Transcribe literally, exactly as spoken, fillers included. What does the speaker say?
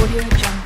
Audio Jungle.